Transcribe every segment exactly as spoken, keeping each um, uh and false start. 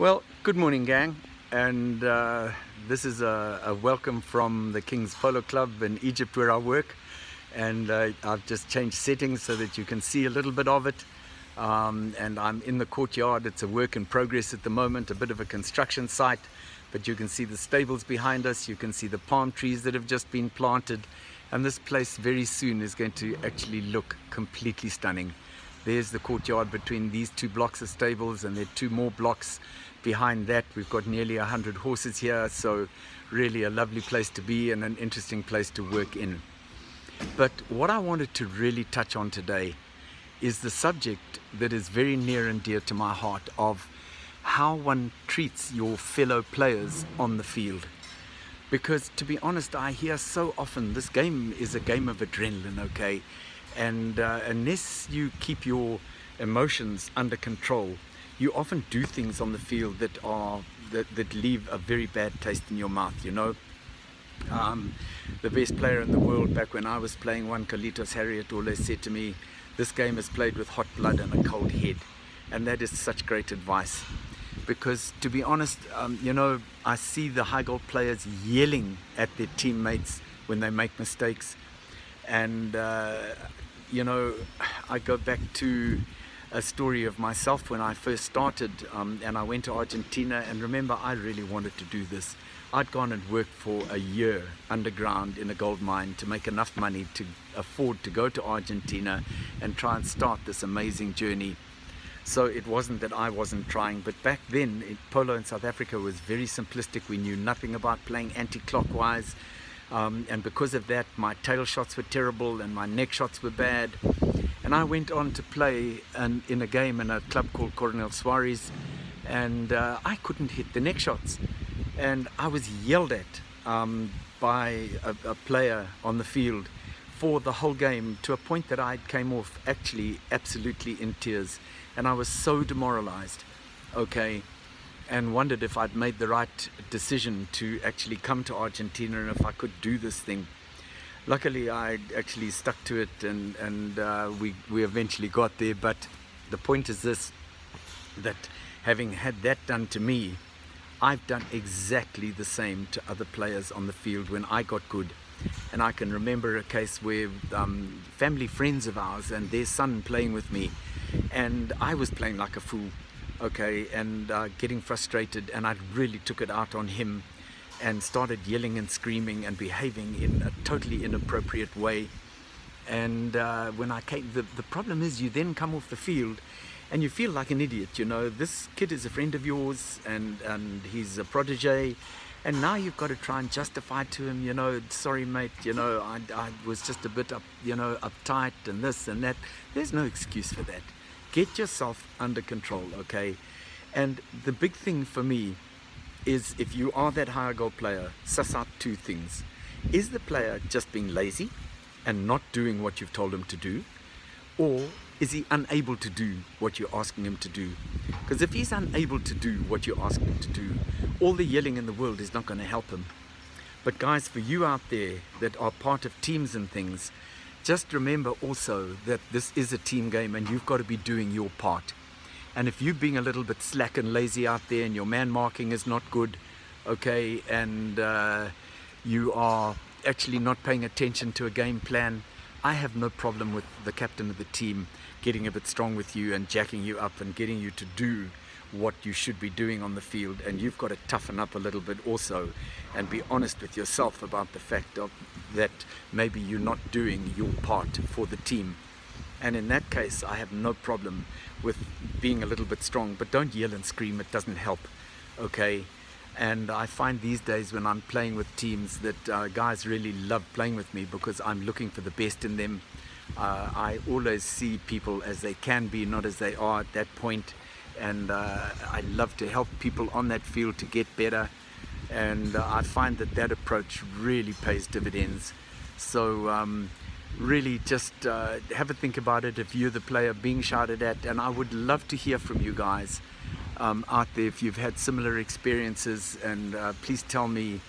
Well, good morning, gang, and uh, this is a, a welcome from the King's Polo Club in Egypt, where I work, and uh, I've just changed settings so that you can see a little bit of it. Um, and I'm in the courtyard. It's a work in progress at the moment, a bit of a construction site, but you can see the stables behind us, you can see the palm trees that have just been planted, and this place very soon is going to actually look completely stunning. There's the courtyard between these two blocks of stables, and there are two more blocks behind that. We've got nearly a hundred horses here, so really a lovely place to be and an interesting place to work in. But what I wanted to really touch on today is the subject that is very near and dear to my heart, of how one treats your fellow players on the field. Because, to be honest, I hear so often this game is a game of adrenaline, okay? And uh, unless you keep your emotions under control, you often do things on the field that are that, that leave a very bad taste in your mouth, you know. Um, the best player in the world back when I was playing, Juan Carlos Harriott, always said to me, "This game is played with hot blood and a cold head." And that is such great advice, because, to be honest, um, you know, I see the high goal players yelling at their teammates when they make mistakes. And, uh, you know, I go back to a story of myself when I first started, um, and I went to Argentina, and remember, I really wanted to do this. I'd gone and worked for a year underground in a gold mine to make enough money to afford to go to Argentina and try and start this amazing journey. So it wasn't that I wasn't trying, but back then, it, polo in South Africa was very simplistic. We knew nothing about playing anti-clockwise. Um, and because of that, my tail shots were terrible and my neck shots were bad. And I went on to play an, in a game in a club called Coronel Suarez, and uh, I couldn't hit the neck shots. And I was yelled at um, by a, a player on the field for the whole game, to a point that I came off actually absolutely in tears. And I was so demoralized, okay? And wondered if I'd made the right decision to actually come to Argentina and if I could do this thing. Luckily, I actually stuck to it, and, and uh, we, we eventually got there. But the point is this, that having had that done to me, I've done exactly the same to other players on the field when I got good. And I can remember a case where um, family friends of ours and their son playing with me, and I was playing like a fool, okay, and uh, getting frustrated, and I really took it out on him and started yelling and screaming and behaving in a totally inappropriate way. And uh, when I came, the, the problem is you then come off the field and you feel like an idiot, you know. This kid is a friend of yours, and, and he's a protege, and now you've got to try and justify to him, you know, sorry mate, you know, I, I was just a bit up, you know, uptight and this and that. There's no excuse for that. Get yourself under control, okay? And the big thing for me is, if you are that higher goal player, suss out two things. Is the player just being lazy and not doing what you've told him to do? Or is he unable to do what you're asking him to do? Because if he's unable to do what you're asking him to do, all the yelling in the world is not going to help him. But guys, for you out there that are part of teams and things, just remember also that this is a team game, and you've got to be doing your part. And if you're being a little bit slack and lazy out there, and your man marking is not good, okay, and uh, you are actually not paying attention to a game plan, I have no problem with the captain of the team getting a bit strong with you and jacking you up and getting you to do what you should be doing on the field. And you've got to toughen up a little bit also, and be honest with yourself about the fact of that maybe you're not doing your part for the team. And in that case, I have no problem with being a little bit strong, but don't yell and scream. It doesn't help, okay? And I find these days when I'm playing with teams that uh, guys really love playing with me, because I'm looking for the best in them. uh, I always see people as they can be, not as they are at that point. And uh, I love to help people on that field to get better. And uh, I find that that approach really pays dividends. So um, really just uh, have a think about it if you're the player being shouted at. And I would love to hear from you guys um, out there if you've had similar experiences, and uh, please tell me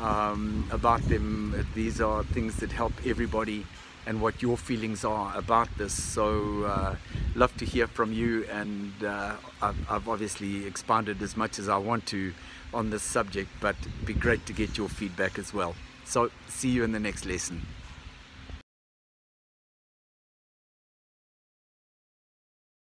um, about them. These are things that help everybody. and what your feelings are about this. So uh, love to hear from you, and uh, I've, I've obviously expounded as much as I want to on this subject, but it'd be great to get your feedback as well. So see you in the next lesson.